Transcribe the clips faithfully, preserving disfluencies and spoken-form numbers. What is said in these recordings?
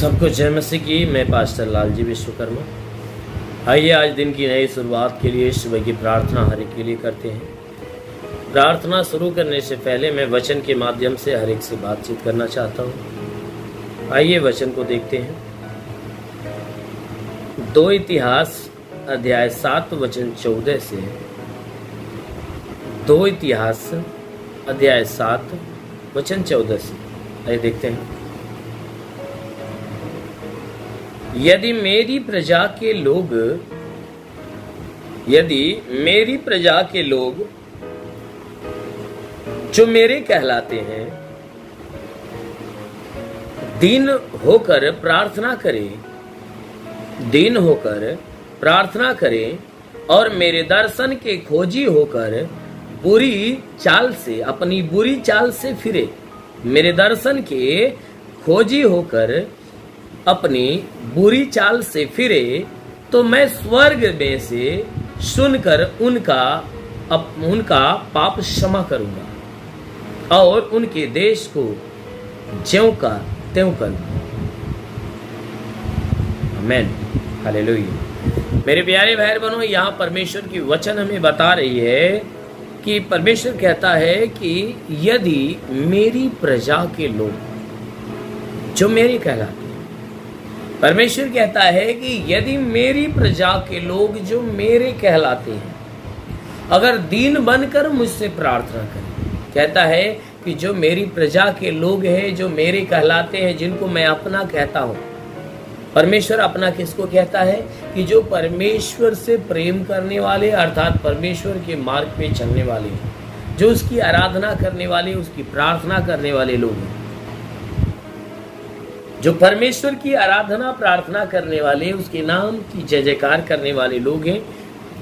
सबको जय मसीह की। मैं पास्टर लालजी विश्वकर्मा। आइए आज दिन की नई शुरुआत के लिए सुबह की प्रार्थना हर एक के लिए करते हैं। प्रार्थना शुरू करने से पहले मैं वचन के माध्यम से हर एक से बातचीत करना चाहता हूँ। आइए वचन को देखते हैं। दो इतिहास अध्याय सात वचन चौदह से दो इतिहास अध्याय सात वचन चौदह से आइए देखते हैं। यदि मेरी प्रजा के लोग यदि मेरी प्रजा के लोग जो मेरे कहलाते हैं दीन होकर प्रार्थना करें दीन होकर प्रार्थना करें और मेरे दर्शन के खोजी होकर बुरी चाल से अपनी बुरी चाल से फिरे मेरे दर्शन के खोजी होकर अपनी बुरी चाल से फिरे तो मैं स्वर्ग में से सुनकर उनका अप, उनका पाप क्षमा करूंगा और उनके देश को ज्यों का त्यों करूंगा। Amen, hallelujah. मेरे प्यारे भाई बहनों, यहाँ परमेश्वर की वचन हमें बता रही है कि परमेश्वर कहता है कि यदि मेरी प्रजा के लोग जो मेरे कहलाते, परमेश्वर कहता है कि यदि मेरी प्रजा के लोग जो मेरे कहलाते हैं अगर दीन बनकर मुझसे प्रार्थना करें। कहता है कि जो मेरी प्रजा के लोग हैं जो मेरे कहलाते हैं, जिनको मैं अपना कहता हूँ। परमेश्वर अपना किसको कहता है? कि जो परमेश्वर से प्रेम करने वाले अर्थात परमेश्वर के मार्ग पे चलने वाले हैं, जो उसकी आराधना करने वाले, उसकी प्रार्थना करने वाले लोग हैं, जो परमेश्वर की आराधना प्रार्थना करने वाले, उसके नाम की जय जयकार करने वाले लोग हैं,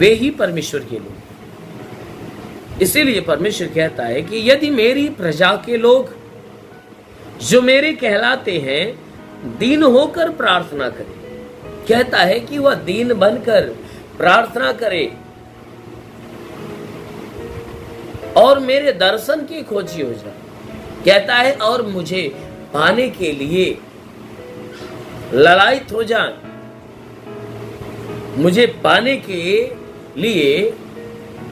वे ही परमेश्वर के लोग। इसीलिए परमेश्वर कहता है कि यदि मेरी प्रजा के लोग जो मेरे कहलाते हैं दीन होकर प्रार्थना करें। कहता है कि वह दीन बनकर प्रार्थना करे और मेरे दर्शन की खोजी हो जाए। कहता है और मुझे पाने के लिए ललायित हो जाए, मुझे पाने के लिए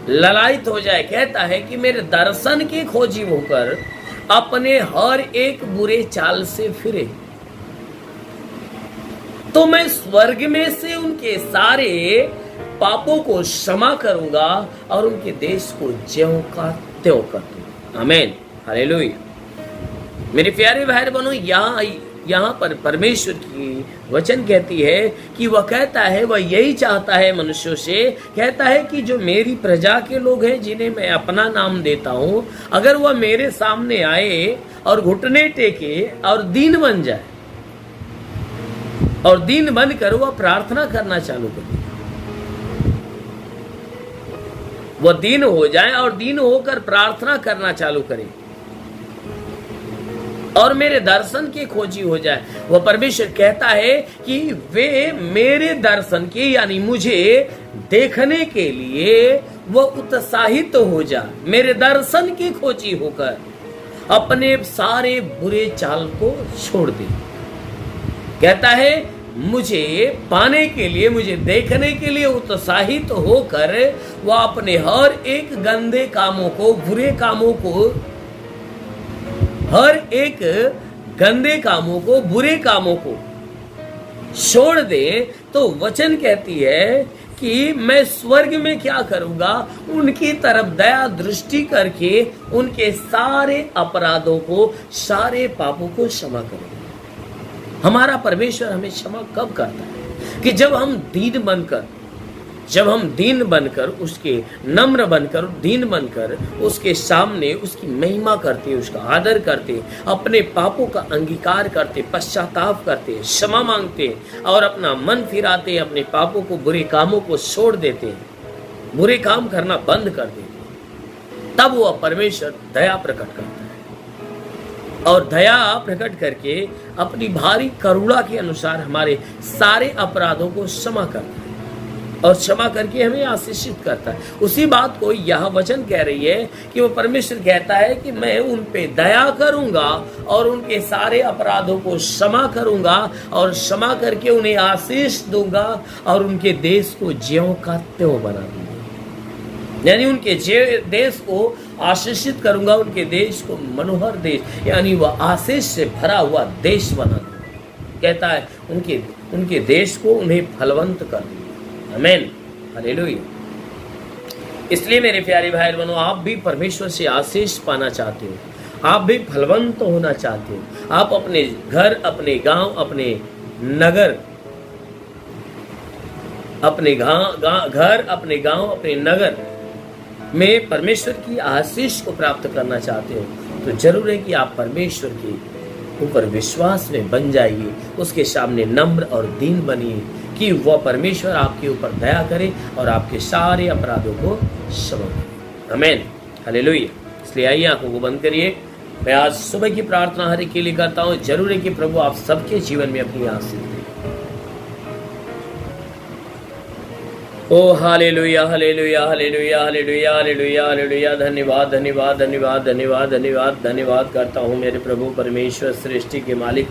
ललायित हो जाए। कहता है कि मेरे दर्शन के खोजी होकर अपने हर एक बुरे चाल से फिरे तो मैं स्वर्ग में से उनके सारे पापों को क्षमा करूंगा और उनके देश को ज्यों का त्यों कर दूंगा। आमीन, हालेलुया। मेरे प्यारे भाई बहनों, यहाँ आई यहाँ पर परमेश्वर की वचन कहती है कि वह कहता है, वह यही चाहता है मनुष्यों से। कहता है कि जो मेरी प्रजा के लोग हैं जिन्हें मैं अपना नाम देता हूँ, अगर वह मेरे सामने आए और घुटने टेके और दीन बन जाए और दीन बनकर वह प्रार्थना करना चालू करे, वह दीन हो जाए और दीन होकर प्रार्थना करना चालू करे और मेरे दर्शन के खोजी हो जाए, वह परमेश्वर कहता है कि वे मेरे दर्शन के यानी मुझे देखने के लिए वो उत्साहित हो जा, मेरे दर्शन की खोजी होकर अपने सारे बुरे चाल को छोड़ दे। कहता है मुझे पाने के लिए, मुझे देखने के लिए उत्साहित होकर वह अपने हर एक गंदे कामों को, बुरे कामों को, हर एक गंदे कामों को, बुरे कामों को छोड़ दे तो वचन कहती है कि मैं स्वर्ग में क्या करूंगा, उनकी तरफ दया दृष्टि करके उनके सारे अपराधों को, सारे पापों को क्षमा करूंगा। हमारा परमेश्वर हमें क्षमा कब करता है? कि जब हम दीन बनकर जब हम दीन बनकर उसके नम्र बनकर दीन बनकर उसके सामने उसकी महिमा करते, उसका आदर करते, अपने पापों का अंगीकार करते, पश्चाताप करते, क्षमा मांगते और अपना मन फिराते, अपने पापों को, बुरे कामों को छोड़ देते, बुरे काम करना बंद कर देते, तब वह परमेश्वर दया प्रकट करता है और दया प्रकट करके अपनी भारी करुणा के अनुसार हमारे सारे अपराधों को क्षमा करता है। और क्षमा करके हमें आशीषित करता है। उसी बात को यह वचन कह रही है कि वो परमेश्वर कहता है कि मैं उन पे दया करूंगा और उनके सारे अपराधों को क्षमा करूंगा और क्षमा करके उन्हें आशीष दूंगा और उनके देश को ज्यों का त्यों बना दूंगा, यानी उनके देश को आशीषित करूंगा, उनके देश को मनोहर देश यानी वह आशीष से भरा हुआ देश बना दूंगा। कहता है उनके उनके देश को उन्हें फलवंत कर दूंगा। आमीन, हालेलुया। इसलिए मेरे प्यारे भाई बहनों, आप भी परमेश्वर से आशीष पाना चाहते हो, आप भी फलवंत होना चाहते हो, आप अपने घर, अपने गांव, अपने नगर, अपने घर, अपने गांव, अपने नगर में परमेश्वर की आशीष को प्राप्त करना चाहते हो, तो जरूर है कि आप परमेश्वर के ऊपर विश्वास में बन जाइए, उसके सामने नम्र और दीन बनिए कि वह परमेश्वर आपके ऊपर दया करे और आपके सारे अपराधों को क्षमा करे। आमीन, हालेलुया। इसलिए आइए आंखों को बंद करिए। मैं आज सुबह की प्रार्थना हर एक के लिए करता हूँ। जरूर है कि प्रभु आप सबके जीवन में अपनी आशीष दे। ओ hallelujah, hallelujah, hallelujah, hallelujah, hallelujah, hallelujah. धन्यवाद, धन्यवाद, धन्यवाद, धन्यवाद, धन्यवाद, धन्यवाद करता हूँ मेरे प्रभु परमेश्वर, सृष्टि के मालिक,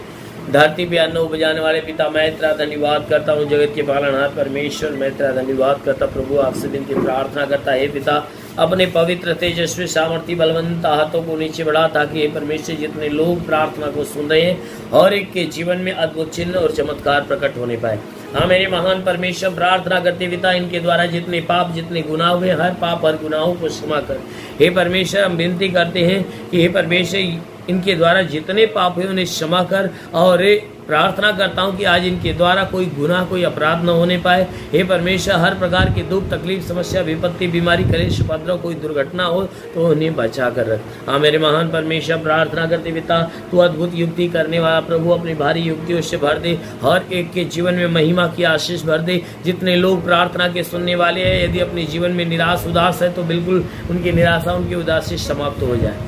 धरती पे अन्न उपजाने वाले पिता। मैं तेरा धन्यवाद करता हूँ जगत के पालनहार परमेश्वर। मैं तेरा धन्यवाद करता प्रभु, आपसे विनती प्रार्थना करता है पिता, अपने पवित्र तेजस्वी सामर्थ्य बलवंत हाथों को नीचे बढ़ा ताकि ये परमेश्वर जितने लोग प्रार्थना को सुन रहे हैं हर एक के जीवन में अद्भुत चिन्ह और चमत्कार प्रकट होने पाए। हाँ मेरे महान परमेश्वर, प्रार्थना करते पिता इनके द्वारा जितने पाप, जितने गुनाह हुए, हर पाप और गुनाहों को क्षमा कर। हे परमेश्वर, हम विनती करते हैं कि हे परमेश्वर इनके द्वारा जितने पाप हुए उन्हें क्षमा कर, और प्रार्थना करता हूँ कि आज इनके द्वारा कोई गुनाह, कोई अपराध न होने पाए। हे परमेश्वर, हर प्रकार के दुख, तकलीफ, समस्या, विपत्ति, बीमारी, कलेश, उपद्रव, कोई दुर्घटना हो तो उन्हें बचा कर रख। हाँ मेरे महान परमेश्वर, प्रार्थना करते पिता तू अद्भुत युक्ति करने वाला प्रभु, अपनी भारी युक्तियों से भर दे, हर एक के जीवन में महिमा की आशीष भर दे। जितने लोग प्रार्थना के सुनने वाले हैं, यदि अपने जीवन में निराश, उदास है तो बिल्कुल उनकी निराशा, उनकी उदासी समाप्त हो जाए।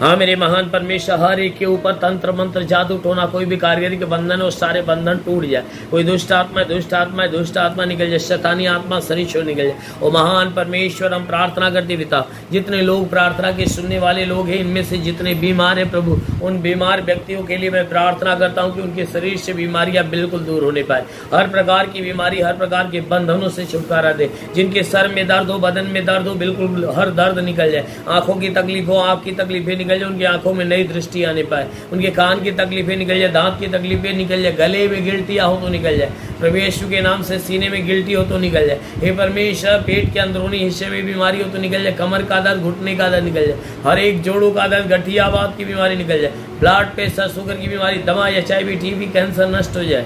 हाँ मेरे महान परमेश्वर, हर एक के ऊपर तंत्र मंत्र, जादू टोना, कोई भी कारीगरी के बंधन और सारे बंधन टूट जाए। कोई दुष्ट आत्मा, दुष्ट आत्मा, दुष्ट आत्मा निकल जाए, शैतानी आत्मा, शरीर छोड़ निकल जाए। ओ महान परमेश्वर, हम प्रार्थना करते पिता जितने लोग प्रार्थना के सुनने वाले लोग हैं, इनमें से जितने बीमार हैं प्रभु, उन बीमार व्यक्तियों के लिए मैं प्रार्थना करता हूँ कि उनके शरीर से बीमारियाँ बिल्कुल दूर होने पाए, हर प्रकार की बीमारी, हर प्रकार के बंधनों से छुटकारा दे। जिनके सर में दर्द हो, बदन में दर्द हो, बिल्कुल हर दर्द निकल जाए। आँखों की तकलीफ हो, आपकी तकलीफें उनकी आंखों में नई दृष्टि आने पाए। उनके कान की तकलीफें निकल जाए, दांत की तकलीफें निकल जाए, गले में गिल्टियां हो तो निकल जाए प्रभु यीशु के नाम से, सीने में गिल्टी हो तो निकल जाए। हे परमेश्वर, पेट के अंदरूनी हिस्से में बीमारी हो तो निकल जाए, कमर का दर्द, घुटने का दर्द निकल जाए, हर एक जोड़ों का दर्द, गठियाबाद की बीमारी निकल जाए, ब्लड प्रेशर, शुगर की बीमारी, दमा, एचआईवी, टीबी, कैंसर नष्ट हो जाए।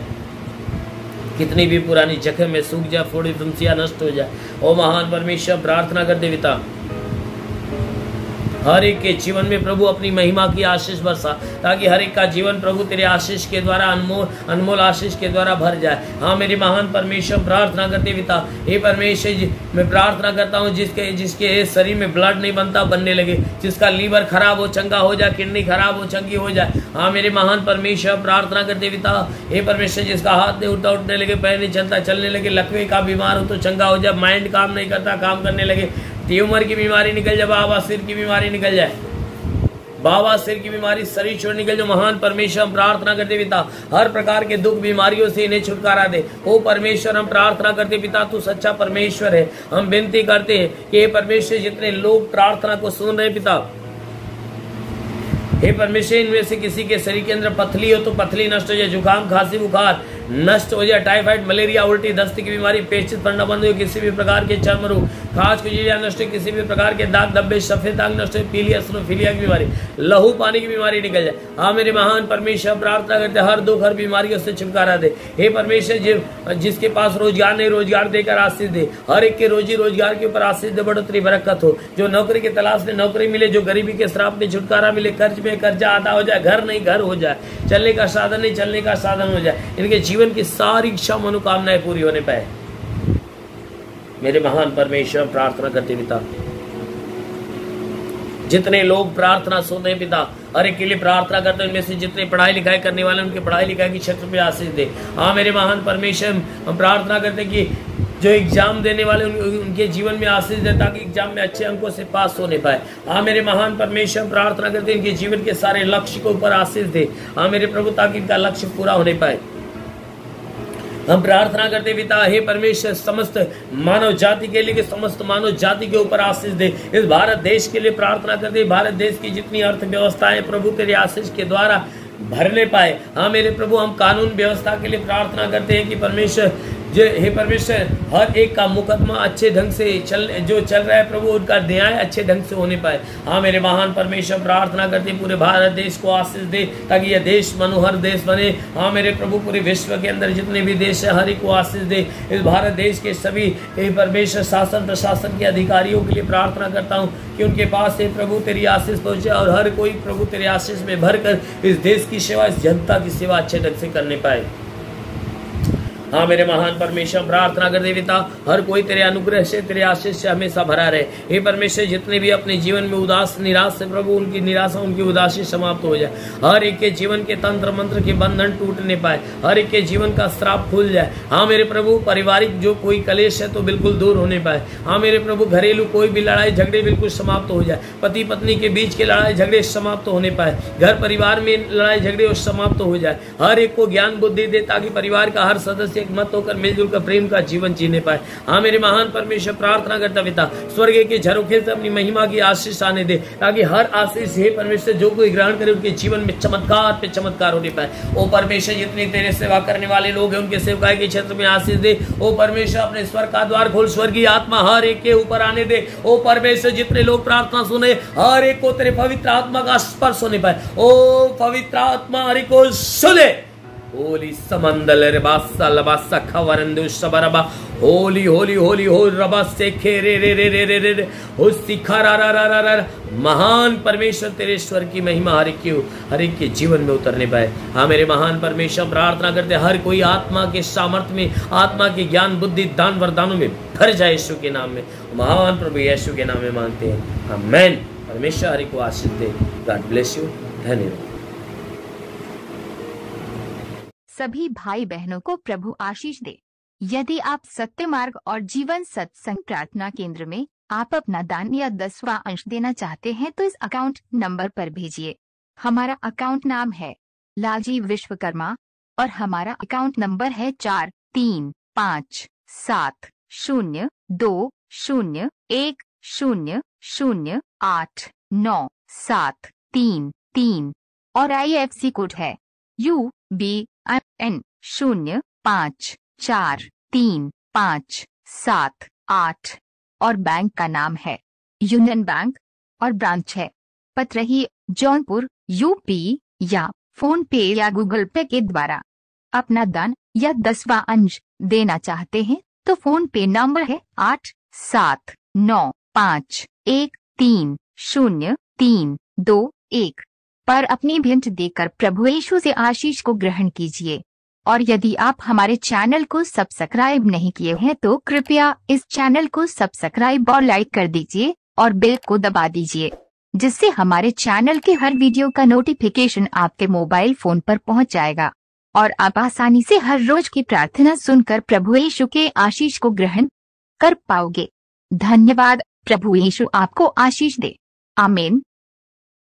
कितनी भी पुरानी जख्म में सूख जाए, फोड़ी फुंसियां नष्ट हो जाए। ओ महान परमेश्वर, प्रार्थना कर देविता हर एक के जीवन में प्रभु अपनी महिमा की आशीष बरसा ताकि हर एक का जीवन प्रभु तेरे आशीष के द्वारा, अनमोल अनमोल आशीष के द्वारा भर जाए। हाँ मेरे महान परमेश्वर, प्रार्थना करते पिता हे परमेश्वर, मैं प्रार्थना करता हूँ जिसके जिसके शरीर में ब्लड नहीं बनता बनने लगे, जिसका लीवर खराब हो चंगा हो जाए, किडनी खराब हो चंगी हो जाए। हाँ मेरे महान परमेश्वर, प्रार्थना करते पिता हे परमेश्वर, जिसका हाथ नहीं उठता उठने लगे, पैर नहीं चलता चलने लगे, लकवे का बीमार हो तो चंगा हो जाए, माइंड काम नहीं करता काम करने लगे, ट्यूमर की बीमारी निकल जाए, बाबा सिर की बीमारी निकल जाए, बाबा सिर की बीमारी, शरीर छोड़ निकल जाए। महान परमेश्वर, हम प्रार्थना करते पिता हर प्रकार के दुख बीमारियों से इन्हें छुटकारा दे। ओ परमेश्वर, हम प्रार्थना करते पिता तू सच्चा परमेश्वर है। हम विनती करते हैं कि हे परमेश्वर, जितने लोग प्रार्थना को सुन रहे पिता, हे परमेश्वर, इनमें से किसी के शरीर के अंदर पथली हो तो पथली नष्ट हो जाए, जुकाम, खांसी, बुखार नष्ट हो जाए, टाइफाइड, मलेरिया, उल्टी, दस्त की बीमारी, पेचित पड़ना बंद हो, किसी भी प्रकार के चर्म रोग, खाज खुजलियां नष्ट हो, किसी भी प्रकार के दाग धब्बे, सफेद दाग नष्ट हो, पीलिया, एसिडोफिलिया की बीमारी, लहू पानी की बीमारी निकल जाए। हाँ मेरे महान परमेश्वर, प्रार्थना करते हर दुख, हर बीमारी उससे छुटकारा दे। हे परमेश्वर, जिस जिसके पास रोजगार नहीं, रोजगार देकर आशीष दे, हर एक के रोजी रोजगार के ऊपर आशीष दे, बढ़ोतरी बरकत हो। जो नौकरी की तलाश में नौकरी मिले, जो गरीबी के श्राप में छुटकारा मिले, कर्ज में कर्जा आधा हो जाए, घर नहीं घर हो जाए, चलने का साधन नहीं चलने का साधन हो जाए, इनके जीवन की सारी इच्छा मनोकामनाएं पूरी होने पाए। मेरे महान परमेश्वर, प्रार्थना करते पिता जितने लोग प्रार्थना सुन रहे पिता हर एक के लिए प्रार्थना करते हैं, उनमें से जितने पढ़ाई लिखाई करने वाले उनके पढ़ाई लिखाई के क्षेत्र में आशीष दे। हाँ मेरे महान परमेश्वर, हम प्रार्थना करते हैं कि जो एग्जाम देने वाले उन, उनके जीवन में आशीष दे ताकि एग्जाम में अच्छे अंकों से पास होने पाए। हाँ मेरे महान परमेश्वर, प्रार्थना करते हैं इनके जीवन के सारे लक्ष्य को ऊपर आशीष दे। हाँ मेरे प्रभु, ताकि इनका लक्ष्य पूरा होने पाए। हम प्रार्थना करते पिता हे परमेश्वर, समस्त मानव जाति के लिए, समस्त मानव जाति के ऊपर आशीष दे। इस भारत देश के लिए प्रार्थना करते, भारत देश की जितनी अर्थव्यवस्थाएं प्रभु तेरे आशीष के द्वारा भरने पाए। हाँ मेरे प्रभु, हम कानून व्यवस्था के लिए प्रार्थना करते हैं कि परमेश्वर जो हे परमेश्वर हर एक का मुकदमा अच्छे ढंग से चल जो चल रहा है प्रभु, उनका न्याय अच्छे ढंग से होने पाए। हाँ मेरे महान परमेश्वर, प्रार्थना करते पूरे भारत देश को आशीष दे ताकि यह देश मनोहर देश बने। हाँ मेरे प्रभु, पूरे विश्व के अंदर जितने भी देश है हर एक को आशीष दे। इस भारत देश के सभी हे परमेश्वर शासन प्रशासन के अधिकारियों के लिए प्रार्थना करता हूँ कि उनके पास से प्रभु तेरी आशीष पहुँचे और हर कोई प्रभु तेरे आशीष में भर कर इस देश की सेवा, इस जनता की सेवा अच्छे ढंग से करने पाए। हाँ मेरे महान परमेश्वर, प्रार्थना कर दे पिता हर कोई तेरे अनुग्रह से, तेरे आशीष से हमेशा भरा रहे। हे परमेश्वर, जितने भी अपने जीवन में उदास निराश से प्रभु, उनकी निराशा उनकी उदासी समाप्त हो जाए। हर एक के जीवन के तंत्र मंत्र के बंधन टूटने पाए, हर एक के जीवन का श्राप खुल जाए। हाँ मेरे प्रभु, पारिवारिक जो कोई कलेश है तो बिल्कुल दूर होने पाए। हाँ मेरे प्रभु, घरेलू कोई भी लड़ाई झगड़े बिल्कुल समाप्त हो जाए। पति पत्नी के बीच के लड़ाई झगड़े समाप्त होने पाए। घर परिवार में लड़ाई झगड़े समाप्त हो जाए। हर एक को ज्ञान बुद्धि दे ताकि परिवार का हर सदस्य मत होकर मिलजुल कर प्रेम का जीवन जीने पाए। हाँ मेरे महान परमेश्वर, प्रार्थना करता पिता स्वर्ग के झरोखे से अपनी महिमा की आशीष आने दे ताकि हर आशीष हे परमेश्वर जो कोई ग्रहण करे उनके जीवन में चमत्कार पे चमत्कार होने पाए। ओ परमेश्वर, जितने तेरे सेवा करने वाले लोग हैं उनके सेवकाई के क्षेत्र में आशीष दे। ओ परमेश्वर, अपने स्वर्ग का द्वार खोल, स्वर्गीय आत्मा हर एक के ऊपर आने दे। ओ परमेश्वर, जितने लोग प्रार्थना सुने हर एक को तेरे पवित्र आत्मा का स्पर्श होने पाए। ओ पवित्र आत्मा हर एक को सुने। होली समंदल रबासा लबासा खवरंदु सबरबा होली होली होली हो रबा से खे रे रे रे रे रे रे हो सिखा रा रा रा रा। महान परमेश्वर, तेरे ईश्वर की महिमा हर एक के हर एक के जीवन में उतरने पाए। हाँ मेरे महान परमेश्वर, प्रार्थना करते हर कोई आत्मा के सामर्थ्य में, आत्मा के ज्ञान बुद्धि दान वरदानों में भर जाए। यीशु के नाम में, महान प्रभु यीशु के नाम में मांगते हैं, आमेन। परमेश्वर हर एक को आशीष दे। God bless you. धन्यवाद। सभी भाई बहनों को प्रभु आशीष दे। यदि आप सत्य मार्ग और जीवन सत्संग प्रार्थना केंद्र में आप अपना दान या दसवां अंश देना चाहते हैं तो इस अकाउंट नंबर पर भेजिए। हमारा अकाउंट नाम है लालजी विश्वकर्मा और हमारा अकाउंट नंबर है चार तीन पाँच सात शून्य दो शून्य एक शून्य शून्य आठ नौ सात तीन तीन और आई एफ सी कोड है यू बी आई एन शून्य पाँच चार तीन पाँच सात आठ और बैंक का नाम है यूनियन बैंक और ब्रांच है पत्रही जौनपुर यूपी या फोन पे या गूगल पे के द्वारा अपना दान या दसवां अंश देना चाहते हैं तो फोन पे नंबर है आठ सात नौ पाँच एक तीन शून्य तीन दो एक पर अपनी भेंट देकर प्रभु यीशु से आशीष को ग्रहण कीजिए। और यदि आप हमारे चैनल को सब्सक्राइब नहीं किए हैं तो कृपया इस चैनल को सब्सक्राइब और लाइक कर दीजिए और बेल को दबा दीजिए जिससे हमारे चैनल के हर वीडियो का नोटिफिकेशन आपके मोबाइल फोन पर पहुंच जाएगा और आप आसानी से हर रोज की प्रार्थना सुनकर प्रभु यीशु के आशीष को ग्रहण कर पाओगे। धन्यवाद। प्रभु यीशु आपको आशीष दे। आमीन।